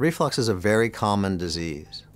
Reflux is a very common disease.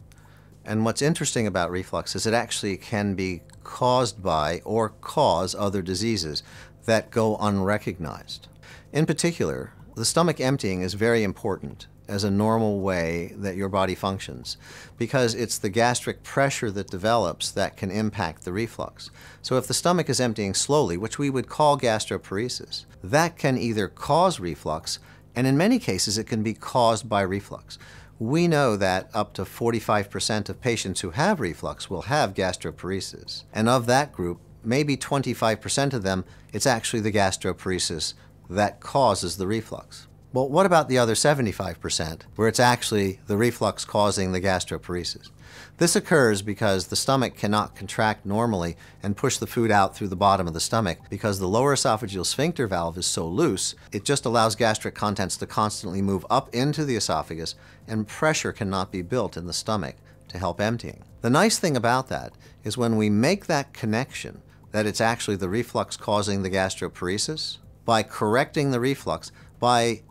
And what's interesting about reflux is it actually can be caused by or cause other diseases that go unrecognized. In particular, the stomach emptying is very important as a normal way that your body functions because it's the gastric pressure that develops that can impact the reflux. So if the stomach is emptying slowly, which we would call gastroparesis, that can either cause reflux, and in many cases it can be caused by reflux. We know that up to 45% of patients who have reflux will have gastroparesis, and of that group, maybe 25% of them, it's actually the gastroparesis that causes the reflux. Well, what about the other 75% where it's actually the reflux causing the gastroparesis? This occurs because the stomach cannot contract normally and push the food out through the bottom of the stomach because the lower esophageal sphincter valve is so loose, it just allows gastric contents to constantly move up into the esophagus, and pressure cannot be built in the stomach to help emptying. The nice thing about that is when we make that connection that it's actually the reflux causing the gastroparesis, by correcting the reflux by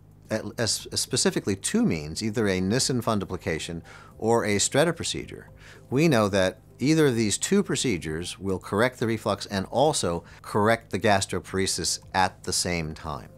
specifically two means, either a Nissen fundoplication or a Stretta procedure, we know that either of these two procedures will correct the reflux and also correct the gastroparesis at the same time.